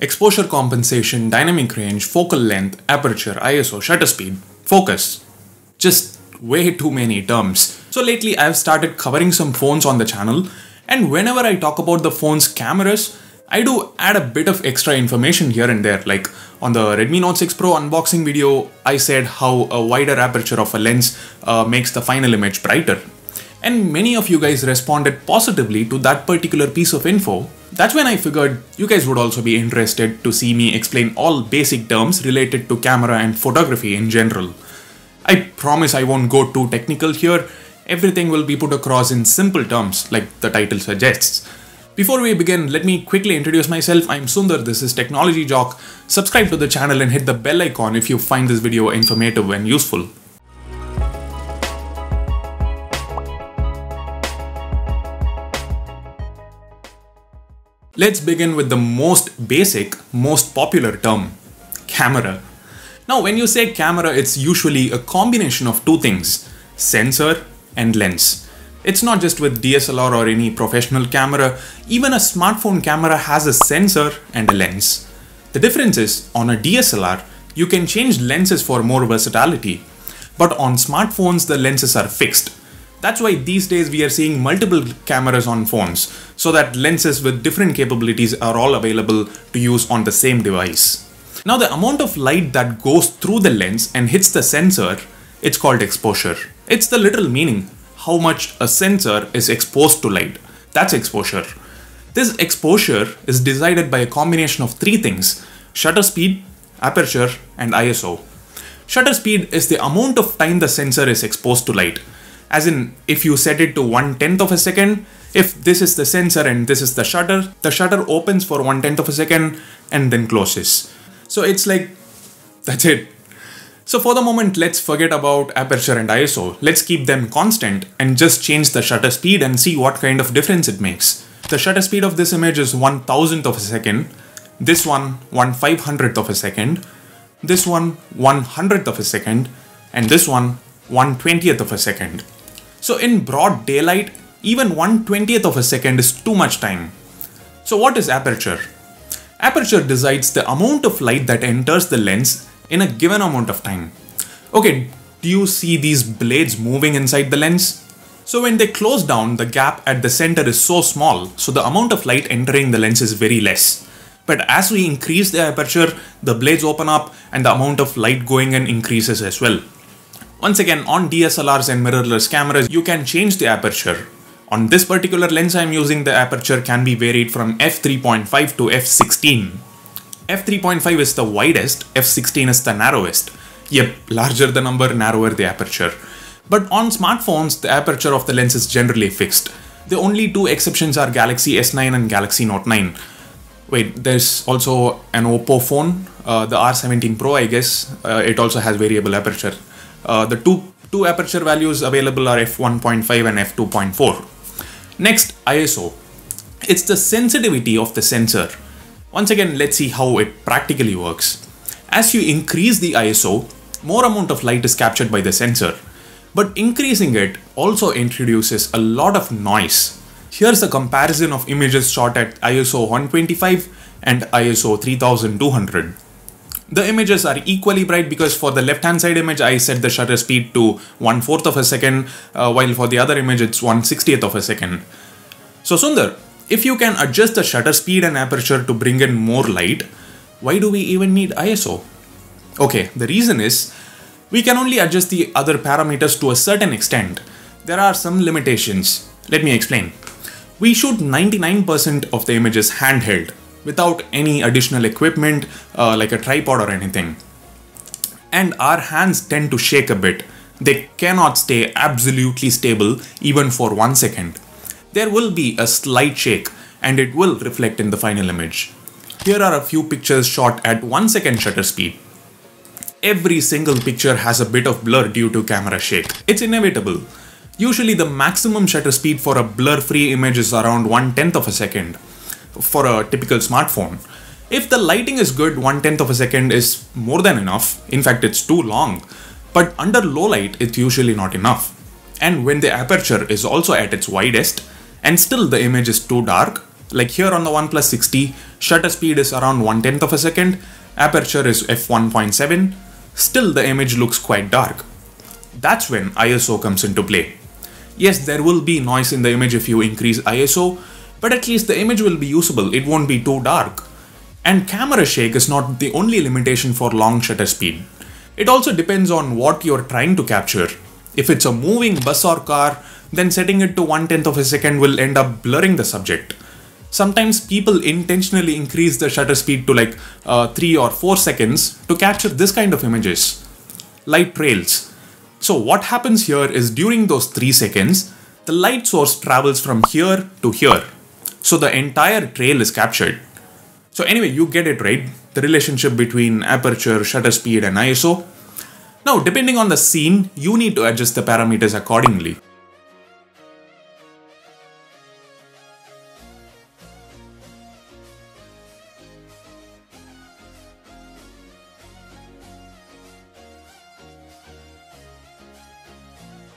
Exposure compensation, dynamic range, focal length, aperture, ISO, shutter speed, focus. Just way too many terms. So lately I've started covering some phones on the channel, and whenever I talk about the phone's cameras, I do add a bit of extra information here and there. Like on the Redmi Note 6 Pro unboxing video, I said how a wider aperture of a lens makes the final image brighter. And many of you guys responded positively to that particular piece of info. That's when I figured you guys would also be interested to see me explain all basic terms related to camera and photography in general. I promise I won't go too technical here. Everything will be put across in simple terms, like the title suggests. Before we begin, let me quickly introduce myself. I'm Sundar, this is Technology Jock. Subscribe to the channel and hit the bell icon if you find this video informative and useful. Let's begin with the most basic, most popular term, camera. Now, when you say camera, it's usually a combination of two things, sensor and lens. It's not just with DSLR or any professional camera, even a smartphone camera has a sensor and a lens. The difference is, on a DSLR, you can change lenses for more versatility, but on smartphones, the lenses are fixed. That's why these days we are seeing multiple cameras on phones, so that lenses with different capabilities are all available to use on the same device. Now, the amount of light that goes through the lens and hits the sensor, it's called exposure. It's the literal meaning, how much a sensor is exposed to light. That's exposure. This exposure is decided by a combination of three things: shutter speed, aperture, and ISO. Shutter speed is the amount of time the sensor is exposed to light. As in, if you set it to 1/10 of a second, if this is the sensor and this is the shutter opens for 1/10 of a second and then closes. So it's like, that's it. So for the moment, let's forget about aperture and ISO. Let's keep them constant and just change the shutter speed and see what kind of difference it makes. The shutter speed of this image is 1,000th of a second. This one, 1/500th of a second. This one, 100th of a second. And this one, 1/20th of a second. So in broad daylight, even 1/20th of a second is too much time. So what is aperture? Aperture decides the amount of light that enters the lens in a given amount of time. Okay, do you see these blades moving inside the lens? So when they close down, the gap at the center is so small, so the amount of light entering the lens is very less. But as we increase the aperture, the blades open up and the amount of light going in increases as well. Once again, on DSLRs and mirrorless cameras, you can change the aperture. On this particular lens I'm using, the aperture can be varied from f3.5 to f16. f3.5 is the widest, f16 is the narrowest. Yep, larger the number, narrower the aperture. But on smartphones, the aperture of the lens is generally fixed. The only two exceptions are Galaxy S9 and Galaxy Note 9. Wait, there's also an Oppo phone, the R17 Pro I guess, it also has variable aperture. The two aperture values available are f1.5 and f2.4. Next, ISO. It's the sensitivity of the sensor. Once again, let's see how it practically works. As you increase the ISO, more amount of light is captured by the sensor. But increasing it also introduces a lot of noise. Here's a comparison of images shot at ISO 125 and ISO 3200. The images are equally bright because for the left-hand side image, I set the shutter speed to 1/4 of a second, while for the other image, it's 1/60th of a second. So Sundar, if you can adjust the shutter speed and aperture to bring in more light, why do we even need ISO? Okay, the reason is, we can only adjust the other parameters to a certain extent. There are some limitations. Let me explain. We shoot 99% of the images handheld, without any additional equipment like a tripod or anything. And our hands tend to shake a bit. They cannot stay absolutely stable even for 1 second. There will be a slight shake and it will reflect in the final image. Here are a few pictures shot at 1 second shutter speed. Every single picture has a bit of blur due to camera shake. It's inevitable. Usually the maximum shutter speed for a blur-free image is around 1/10 of a second. For a typical smartphone. If the lighting is good, 1/10 of a second is more than enough. In fact, it's too long. But under low light, it's usually not enough. And when the aperture is also at its widest, and still the image is too dark, Like here on the OnePlus 6T, shutter speed is around 1/10th of a second, aperture is f1.7, still the image looks quite dark. That's when ISO comes into play. Yes, there will be noise in the image if you increase ISO, but at least the image will be usable, it won't be too dark. And camera shake is not the only limitation for long shutter speed. It also depends on what you're trying to capture. If it's a moving bus or car, then setting it to 1/10th of a second will end up blurring the subject. Sometimes people intentionally increase the shutter speed to like 3 or 4 seconds to capture this kind of images. Light trails. So what happens here is during those 3 seconds, the light source travels from here to here. So the entire trail is captured. So anyway, you get it right, the relationship between aperture, shutter speed and ISO. Now, depending on the scene, you need to adjust the parameters accordingly.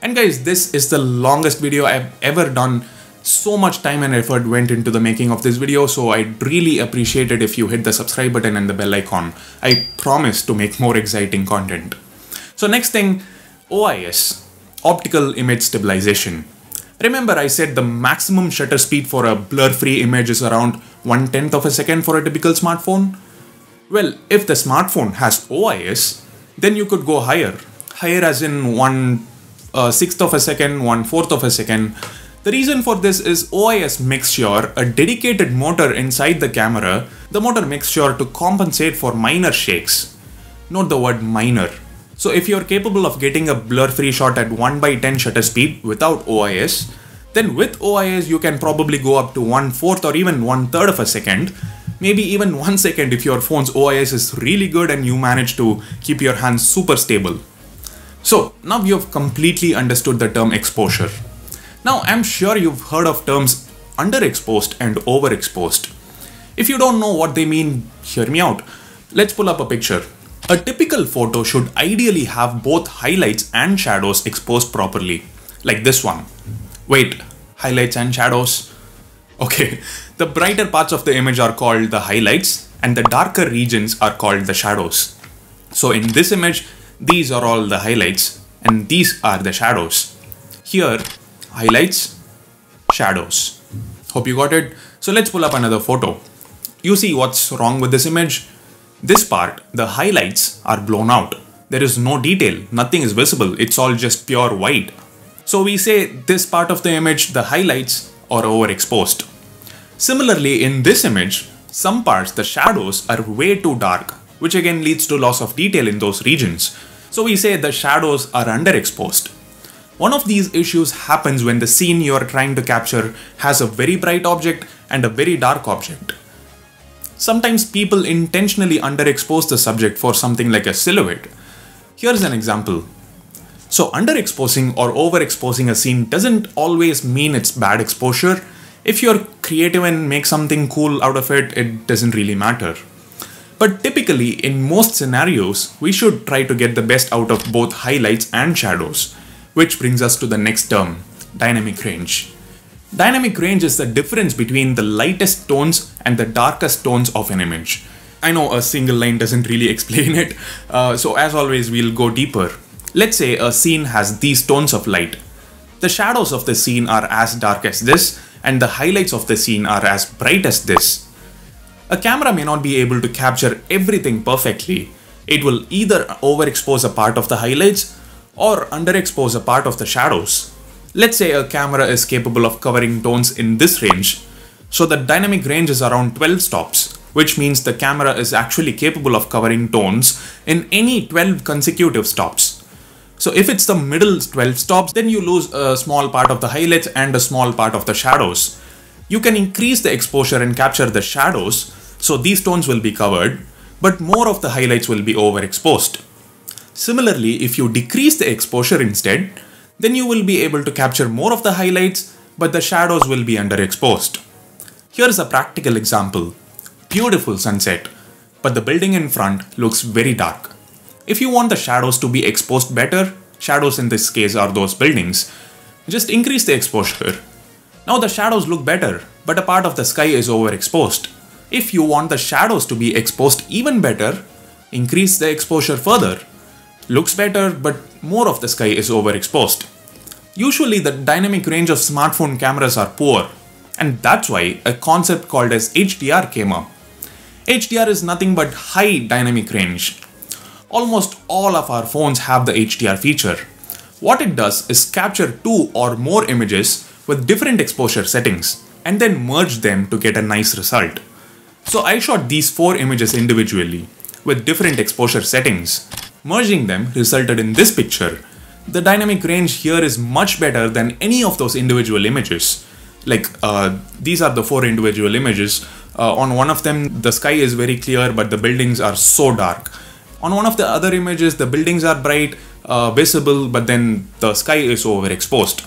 And guys, this is the longest video I've ever done. So much time and effort went into the making of this video, so I'd really appreciate it if you hit the subscribe button and the bell icon. I promise to make more exciting content. So next thing, OIS, optical image stabilization. Remember I said the maximum shutter speed for a blur-free image is around 1/10th of a second for a typical smartphone? Well, if the smartphone has OIS, then you could go higher. Higher as in 1/6th of a second, 1/4th of a second. The reason for this is OIS makes sure a dedicated motor inside the camera, the motor makes sure to compensate for minor shakes. Note the word minor. So if you're capable of getting a blur-free shot at 1/10 shutter speed without OIS, then with OIS you can probably go up to 1/4 or even 1/3 of a second, maybe even 1 second if your phone's OIS is really good and you manage to keep your hands super stable. So now you've completely understood the term exposure. Now, I'm sure you've heard of terms underexposed and overexposed. If you don't know what they mean, hear me out. Let's pull up a picture. A typical photo should ideally have both highlights and shadows exposed properly, like this one. Wait, highlights and shadows? Okay, the brighter parts of the image are called the highlights and the darker regions are called the shadows. So in this image, these are all the highlights and these are the shadows. Here, highlights, shadows. Hope you got it. So let's pull up another photo. You see what's wrong with this image? This part, the highlights are blown out. There is no detail, nothing is visible, it's all just pure white. So we say this part of the image, the highlights are overexposed. Similarly, in this image, some parts, the shadows are way too dark, which again leads to loss of detail in those regions. So we say the shadows are underexposed. One of these issues happens when the scene you are trying to capture has a very bright object and a very dark object. Sometimes people intentionally underexpose the subject for something like a silhouette. Here's an example. So underexposing or overexposing a scene doesn't always mean it's bad exposure. If you're creative and make something cool out of it, it doesn't really matter. But typically, in most scenarios, we should try to get the best out of both highlights and shadows. Which brings us to the next term, dynamic range. Dynamic range is the difference between the lightest tones and the darkest tones of an image. I know a single line doesn't really explain it, so as always we'll go deeper. Let's say a scene has these tones of light. The shadows of the scene are as dark as this, and the highlights of the scene are as bright as this. A camera may not be able to capture everything perfectly. It will either overexpose a part of the highlights or underexpose a part of the shadows. Let's say a camera is capable of covering tones in this range. So the dynamic range is around 12 stops, which means the camera is actually capable of covering tones in any 12 consecutive stops. So if it's the middle 12 stops, then you lose a small part of the highlights and a small part of the shadows. You can increase the exposure and capture the shadows, so these tones will be covered, but more of the highlights will be overexposed. Similarly, if you decrease the exposure instead, then you will be able to capture more of the highlights, but the shadows will be underexposed. Here's a practical example. Beautiful sunset, but the building in front looks very dark. If you want the shadows to be exposed better, shadows in this case are those buildings, just increase the exposure. Now the shadows look better, but a part of the sky is overexposed. If you want the shadows to be exposed even better, increase the exposure further. Looks better, but more of the sky is overexposed. Usually the dynamic range of smartphone cameras are poor, and that's why a concept called as HDR came up. HDR is nothing but high dynamic range. Almost all of our phones have the HDR feature. What it does is capture two or more images with different exposure settings and then merge them to get a nice result. So I shot these four images individually with different exposure settings. Merging them resulted in this picture. The dynamic range here is much better than any of those individual images. Like these are the four individual images. On one of them the sky is very clear but the buildings are so dark. On one of the other images the buildings are bright, visible, but then the sky is overexposed.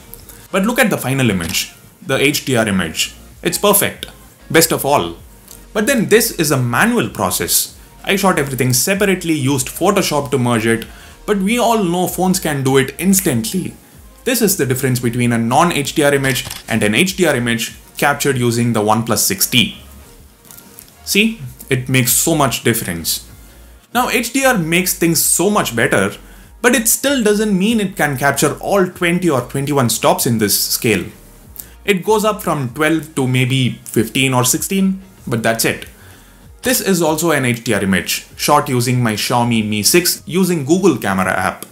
But look at the final image, the HDR image. It's perfect, best of all. But then this is a manual process. I shot everything separately, used Photoshop to merge it, but we all know phones can do it instantly. This is the difference between a non-HDR image and an HDR image captured using the OnePlus 6T. See, it makes so much difference. Now HDR makes things so much better, but it still doesn't mean it can capture all 20 or 21 stops in this scale. It goes up from 12 to maybe 15 or 16, but that's it. This is also an HDR image, shot using my Xiaomi Mi 6 using Google Camera app.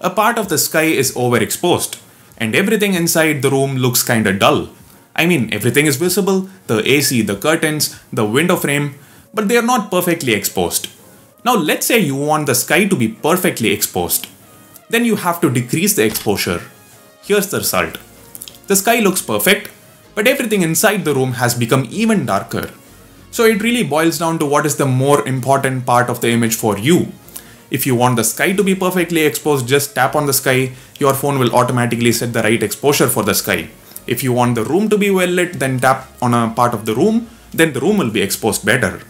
A part of the sky is overexposed, and everything inside the room looks kinda dull. I mean, everything is visible, the AC, the curtains, the window frame, but they are not perfectly exposed. Now let's say you want the sky to be perfectly exposed. Then you have to decrease the exposure. Here's the result. The sky looks perfect, but everything inside the room has become even darker. So it really boils down to what is the more important part of the image for you. If you want the sky to be perfectly exposed, just tap on the sky. Your phone will automatically set the right exposure for the sky. If you want the room to be well lit, then tap on a part of the room, then the room will be exposed better.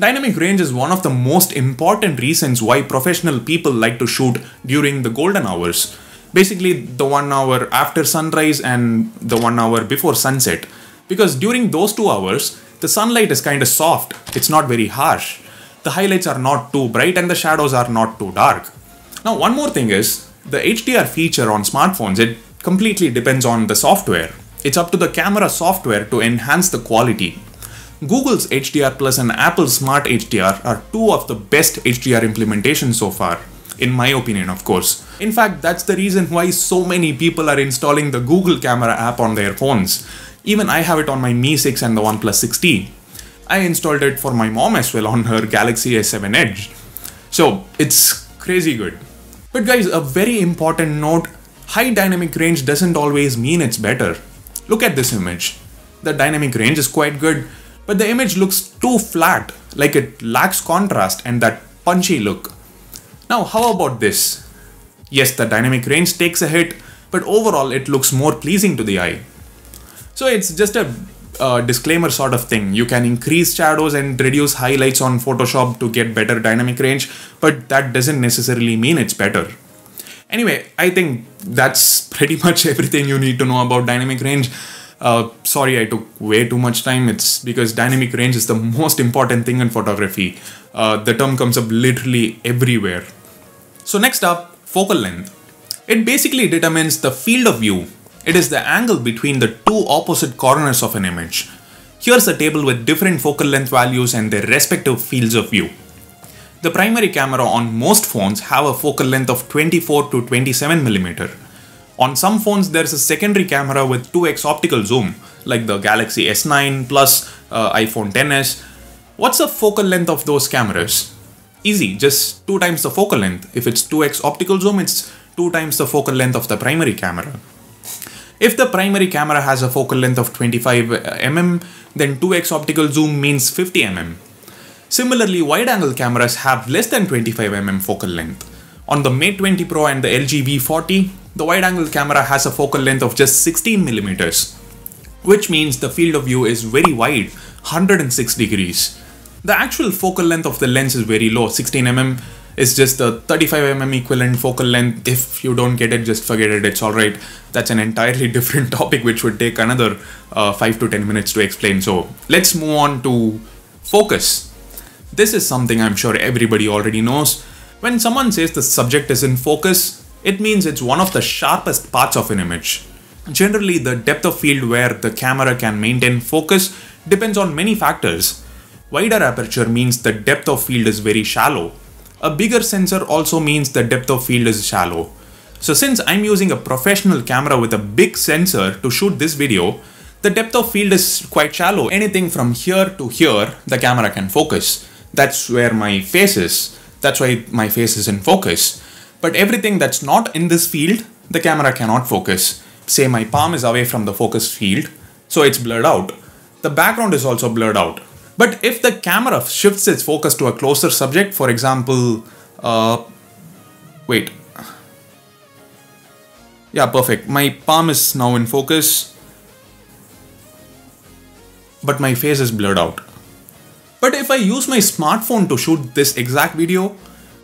Dynamic range is one of the most important reasons why professional people like to shoot during the golden hours. Basically the 1 hour after sunrise and the 1 hour before sunset. Because during those 2 hours, the sunlight is kinda soft, it's not very harsh. The highlights are not too bright and the shadows are not too dark. Now one more thing is, the HDR feature on smartphones, it completely depends on the software. It's up to the camera software to enhance the quality. Google's HDR Plus and Apple's Smart HDR are two of the best HDR implementations so far, in my opinion of course. In fact, that's the reason why so many people are installing the Google Camera app on their phones. Even I have it on my Mi 6 and the OnePlus 6T. I installed it for my mom as well on her Galaxy S7 Edge. So it's crazy good. But guys, a very important note, high dynamic range doesn't always mean it's better. Look at this image. The dynamic range is quite good, but the image looks too flat, like it lacks contrast and that punchy look. Now how about this? Yes, the dynamic range takes a hit, but overall it looks more pleasing to the eye. So it's just a disclaimer sort of thing. You can increase shadows and reduce highlights on Photoshop to get better dynamic range, but that doesn't necessarily mean it's better. Anyway, I think that's pretty much everything you need to know about dynamic range. Sorry, I took way too much time. It's because dynamic range is the most important thing in photography. The term comes up literally everywhere. So next up, focal length. It basically determines the field of view. It is the angle between the two opposite corners of an image. Here's a table with different focal length values and their respective fields of view. The primary camera on most phones have a focal length of 24 to 27 mm. On some phones, there's a secondary camera with 2x optical zoom, like the Galaxy S9 Plus, iPhone XS. What's the focal length of those cameras? Easy, just 2 times the focal length. If it's 2x optical zoom, it's 2 times the focal length of the primary camera. If the primary camera has a focal length of 25 mm, then 2x optical zoom means 50 mm. Similarly, wide-angle cameras have less than 25 mm focal length. On the Mate 20 Pro and the LG V40, the wide-angle camera has a focal length of just 16 mm, which means the field of view is very wide, 106 degrees. The actual focal length of the lens is very low, 16 mm. It's just a 35mm equivalent focal length. If you don't get it, just forget it, it's alright. That's an entirely different topic which would take another 5 to 10 minutes to explain. So let's move on to focus. This is something I'm sure everybody already knows. When someone says the subject is in focus, it means it's one of the sharpest parts of an image. Generally, the depth of field where the camera can maintain focus depends on many factors. Wider aperture means the depth of field is very shallow. A bigger sensor also means the depth of field is shallow. So since I'm using a professional camera with a big sensor to shoot this video, the depth of field is quite shallow. Anything from here to here, the camera can focus. That's where my face is. That's why my face is in focus. But everything that's not in this field, the camera cannot focus. Say my palm is away from the focus field, so it's blurred out. The background is also blurred out. But if the camera shifts its focus to a closer subject, for example, perfect. My palm is now in focus, but my face is blurred out. But if I use my smartphone to shoot this exact video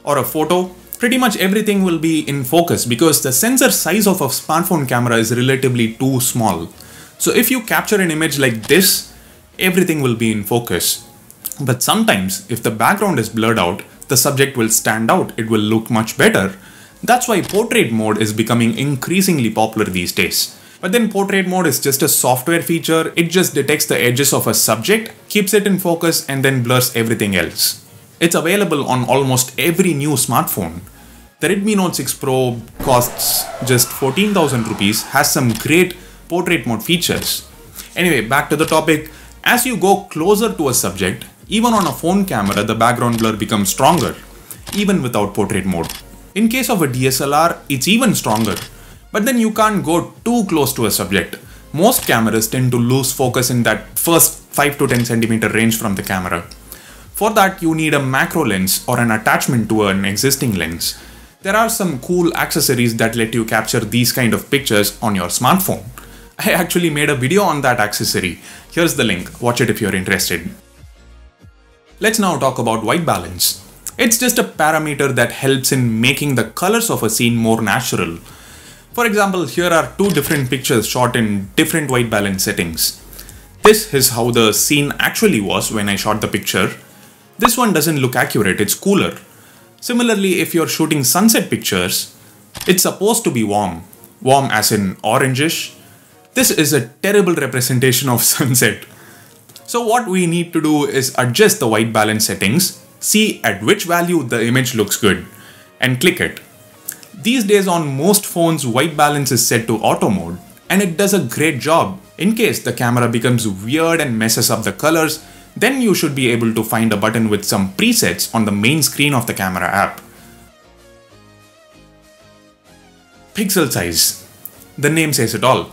or a photo, pretty much everything will be in focus because the sensor size of a smartphone camera is relatively too small. So if you capture an image like this, everything will be in focus. But sometimes if the background is blurred out, the subject will stand out. It will look much better. That's why portrait mode is becoming increasingly popular these days. But then portrait mode is just a software feature. It just detects the edges of a subject, keeps it in focus, and then blurs everything else. It's available on almost every new smartphone. The Redmi Note 6 Pro costs just 14,000 rupees, has some great portrait mode features. Anyway, back to the topic. As you go closer to a subject, even on a phone camera, the background blur becomes stronger, even without portrait mode. In case of a DSLR, it's even stronger. But then you can't go too close to a subject. Most cameras tend to lose focus in that first 5 to 10 centimeter range from the camera. For that, you need a macro lens or an attachment to an existing lens. There are some cool accessories that let you capture these kind of pictures on your smartphone. I actually made a video on that accessory. Here's the link, watch it if you're interested. Let's now talk about white balance. It's just a parameter that helps in making the colors of a scene more natural. For example, here are two different pictures shot in different white balance settings. This is how the scene actually was when I shot the picture. This one doesn't look accurate, it's cooler. Similarly, if you're shooting sunset pictures, it's supposed to be warm. Warm as in orangish. This is a terrible representation of sunset. So what we need to do is adjust the white balance settings, see at which value the image looks good, and click it. These days on most phones, white balance is set to auto mode, and it does a great job. In case the camera becomes weird and messes up the colors, then you should be able to find a button with some presets on the main screen of the camera app. Pixel size. The name says it all.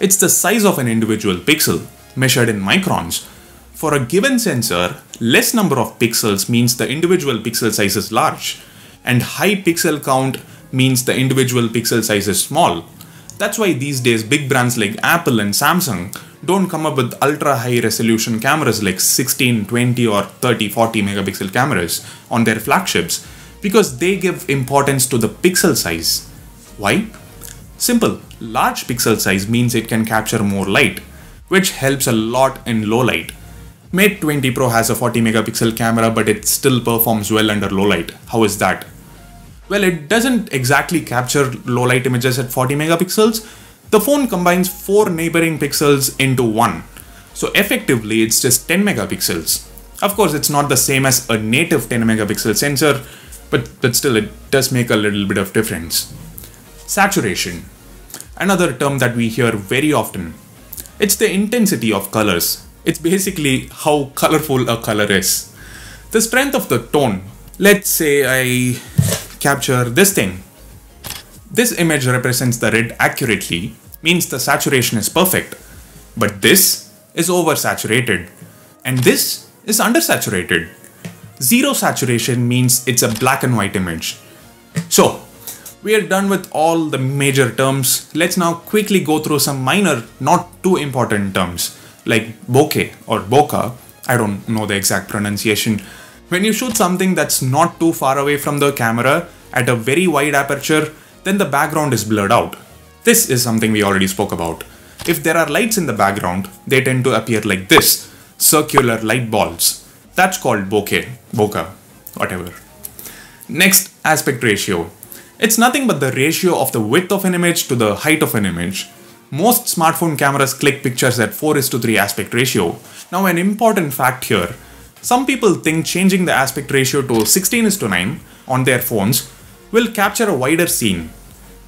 It's the size of an individual pixel, measured in microns. For a given sensor, less number of pixels means the individual pixel size is large, and high pixel count means the individual pixel size is small. That's why these days big brands like Apple and Samsung don't come up with ultra high resolution cameras like 16, 20 or 30, 40 megapixel cameras on their flagships, because they give importance to the pixel size. Why? Simple. Large pixel size means it can capture more light, which helps a lot in low light. Mate 20 Pro has a 40 megapixel camera, but it still performs well under low light. How is that? Well, it doesn't exactly capture low light images at 40 megapixels. The phone combines 4 neighboring pixels into one. So effectively, it's just 10 megapixels. Of course, it's not the same as a native 10 megapixel sensor, but still it does make a little bit of difference. Saturation. Another term that we hear very often. It's the intensity of colors. It's basically how colorful a color is. The strength of the tone. Let's say I capture this thing. This image represents the red accurately, means the saturation is perfect. But this is oversaturated. And this is undersaturated. Zero saturation means it's a black and white image. So, we are done with all the major terms. Let's now quickly go through some minor, not too important terms like bokeh or bokeh. I don't know the exact pronunciation. When you shoot something that's not too far away from the camera at a very wide aperture, then the background is blurred out. This is something we already spoke about. If there are lights in the background, they tend to appear like this, circular light balls. That's called bokeh, bokeh, whatever. Next, aspect ratio. It's nothing but the ratio of the width of an image to the height of an image. Most smartphone cameras click pictures at 4:3 aspect ratio. Now an important fact here, some people think changing the aspect ratio to 16:9 on their phones will capture a wider scene.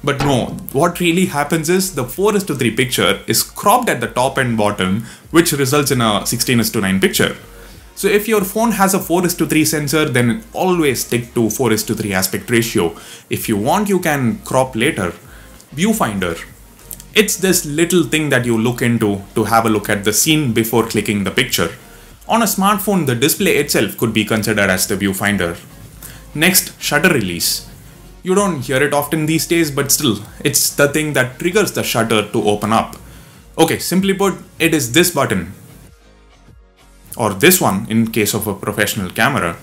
But no, what really happens is the 4:3 picture is cropped at the top and bottom, which results in a 16:9 picture. So if your phone has a 4:3 sensor, then always stick to 4:3 aspect ratio. If you want, you can crop later. Viewfinder. It's this little thing that you look into to have a look at the scene before clicking the picture. On a smartphone, the display itself could be considered as the viewfinder. Next, shutter release. You don't hear it often these days, but still, it's the thing that triggers the shutter to open up. Okay, simply put, it is this button. Or this one in case of a professional camera.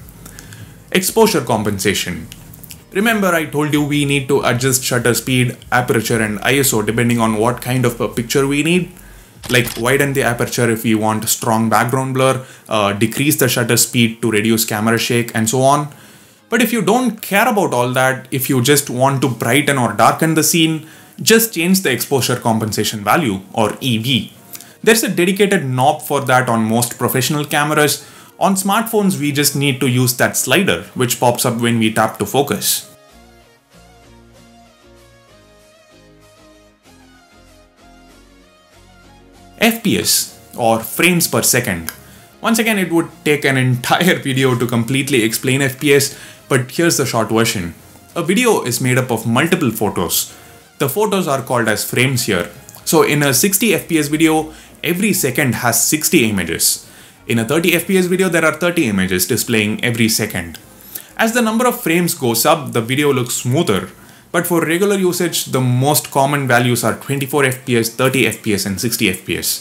Exposure compensation. Remember I told you we need to adjust shutter speed, aperture and ISO depending on what kind of a picture we need. Like widen the aperture if we want strong background blur, decrease the shutter speed to reduce camera shake and so on. But if you don't care about all that, if you just want to brighten or darken the scene, just change the exposure compensation value or EV. There's a dedicated knob for that on most professional cameras. On smartphones, we just need to use that slider, which pops up when we tap to focus. FPS or frames per second. Once again, it would take an entire video to completely explain FPS, but here's the short version. A video is made up of multiple photos. The photos are called as frames here. So in a 60 FPS video, every second has 60 images. In a 30 FPS video, there are 30 images displaying every second. As the number of frames goes up, the video looks smoother. But for regular usage, the most common values are 24 FPS, 30 FPS and 60 FPS.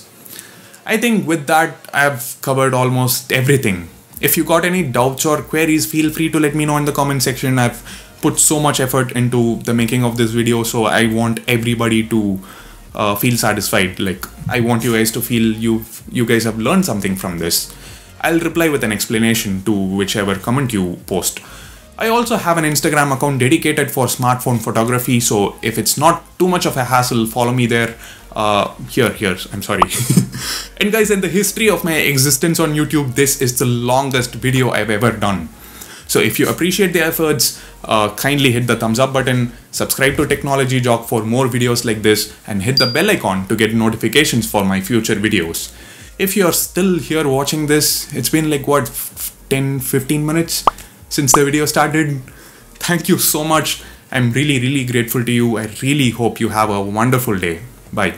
I think with that, I've covered almost everything. If you got any doubts or queries, feel free to let me know in the comment section. I've put so much effort into the making of this video, so I want everybody to feel satisfied. Like I want you guys to feel you guys have learned something from this. I'll reply with an explanation to whichever comment you post. I also have an Instagram account dedicated for smartphone photography, so if it's not too much of a hassle, follow me there. I'm sorry. And guys, in the history of my existence on YouTube, this is the longest video I've ever done. So if you appreciate the efforts, kindly hit the thumbs up button, subscribe to Technology Jock for more videos like this, and hit the bell icon to get notifications for my future videos. If you're still here watching this, it's been like what, 10-15 minutes since the video started. Thank you so much. I'm really, really grateful to you. I really hope you have a wonderful day. Bye.